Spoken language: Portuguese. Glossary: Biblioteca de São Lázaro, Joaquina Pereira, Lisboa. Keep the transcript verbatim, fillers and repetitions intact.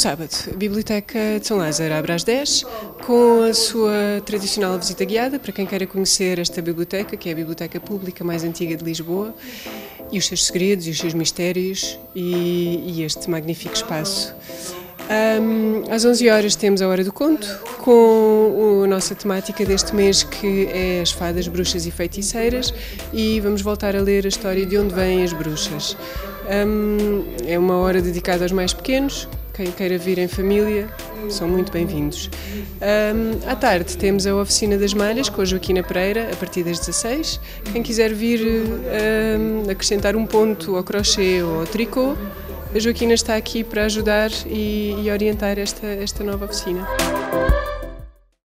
sábado, a Biblioteca de São Lázaro abre às dez, com a sua tradicional visita guiada, para quem queira conhecer esta biblioteca, que é a biblioteca pública mais antiga de Lisboa, e os seus segredos, e os seus mistérios, e, e este magnífico espaço. Um, às onze horas temos a Hora do Conto, com a nossa temática deste mês, que é as fadas, bruxas e feiticeiras, e vamos voltar a ler a história de onde vêm as bruxas. Um, é uma hora dedicada aos mais pequenos, quem queira vir em família, são muito bem-vindos. Um, à tarde temos a Oficina das Malhas, com a Joaquina Pereira, a partir das dezasseis. Quem quiser vir um, acrescentar um ponto ao crochê ou ao tricô, a Joaquina está aqui para ajudar e, e orientar esta, esta nova oficina.